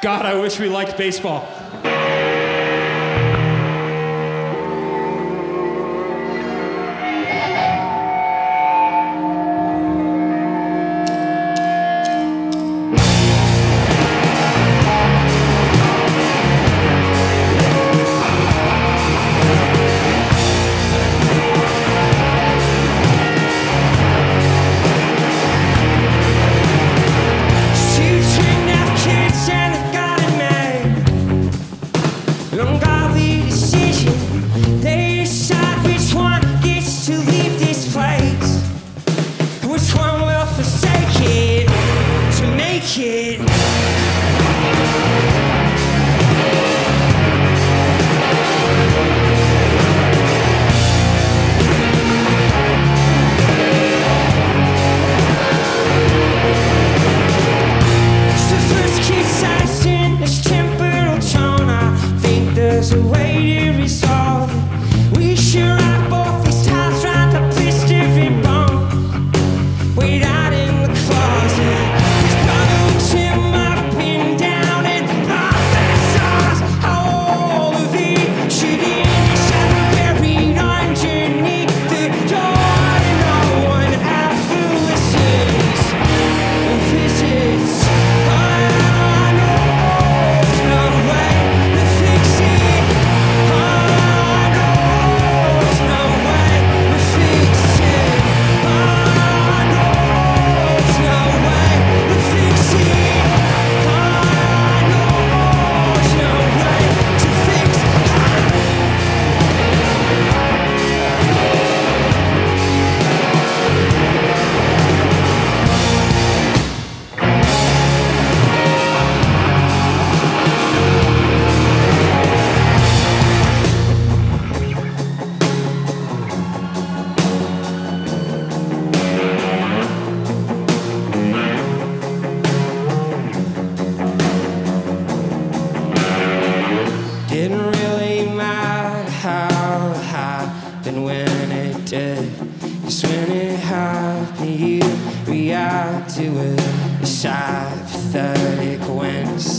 God, I wish we liked baseball. To it, it's hypothetical when